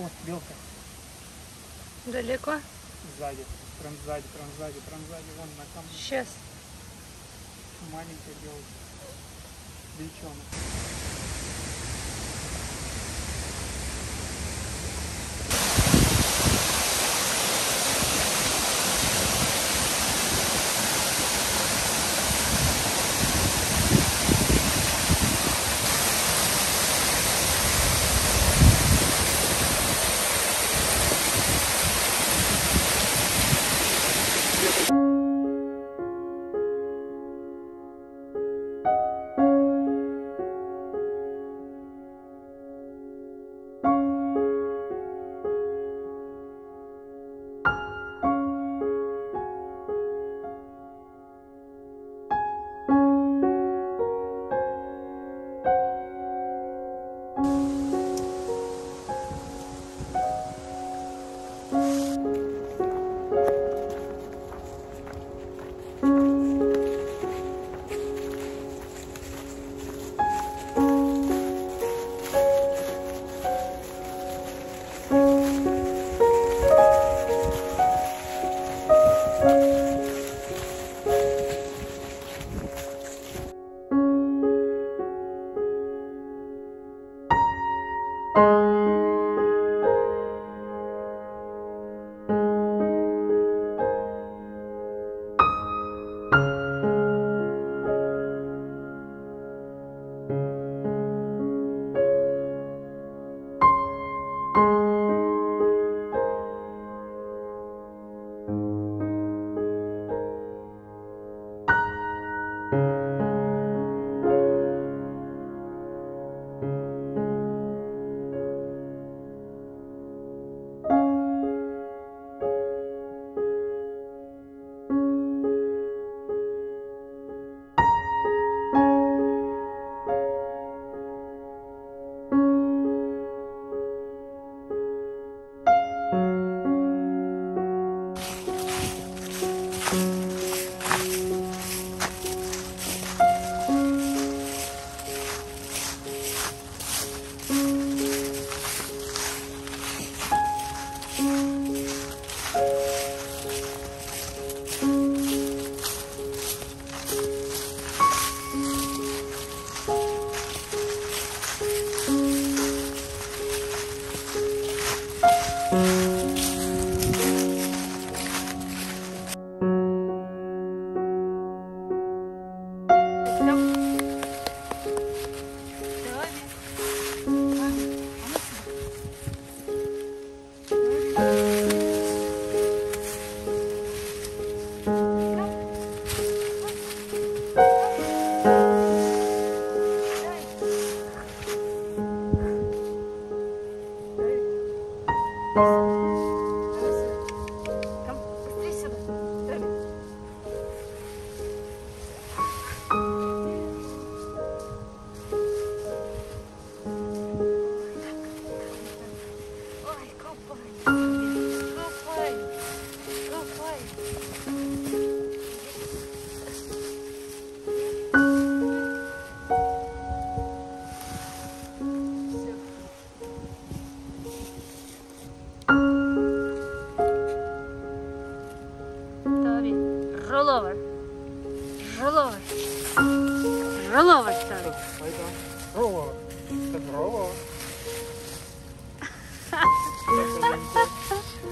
О, белка. Далеко? Сзади. Прям сзади, прям сзади, прям сзади. Вон на камне. Сейчас. Маленькая белка. Белчонок.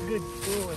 Good boy.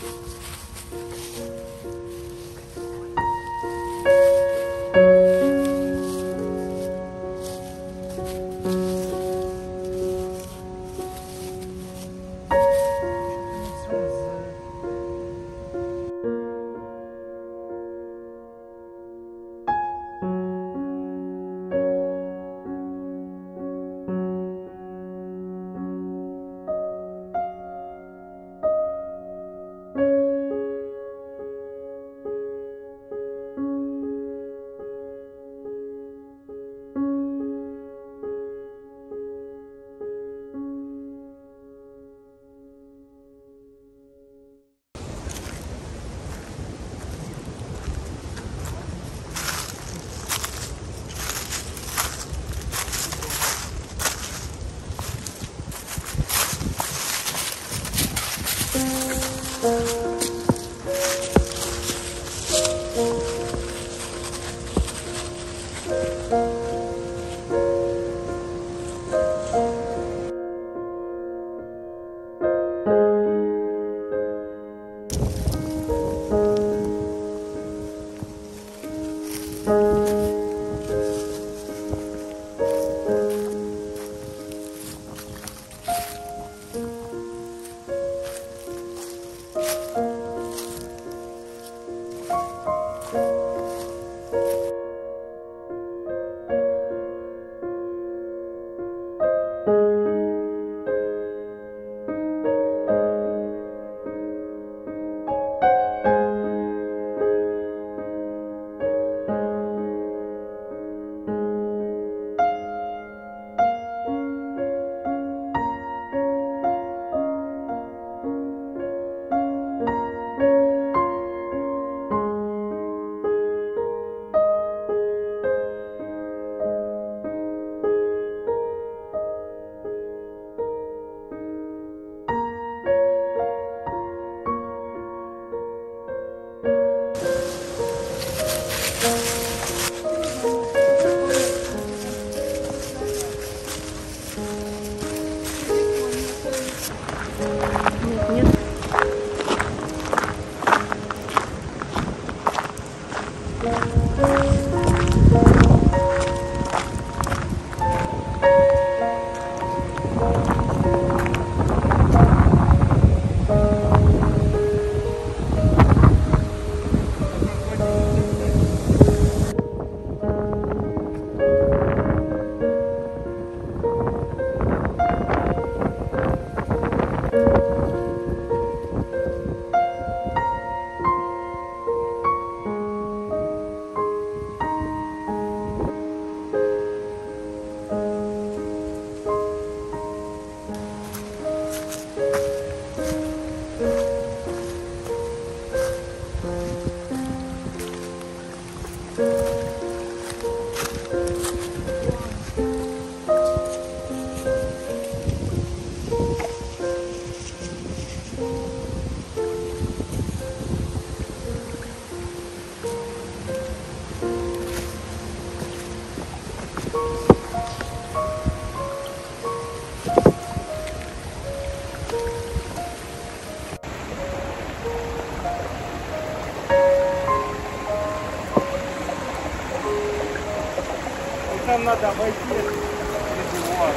нам надо обойти эти УАЗы.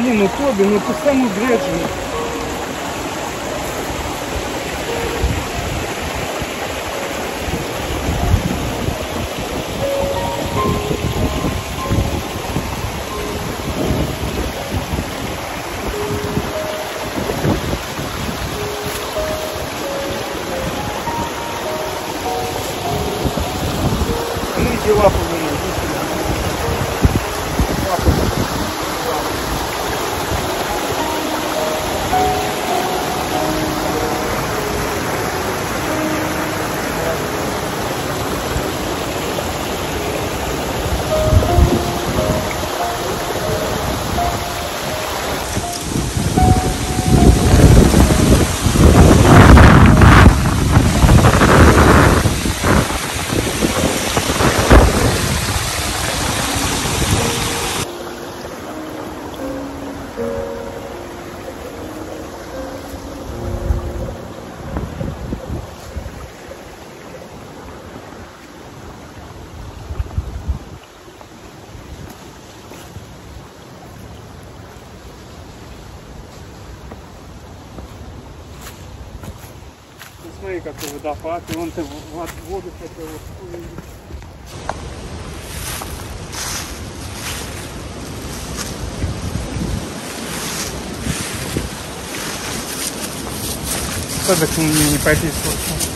Блин, ну Тоби, ну ты сам угрежен. Смотри, какой водопад, и он-то в воду хотел уйти. Что-то к нему не пописывался.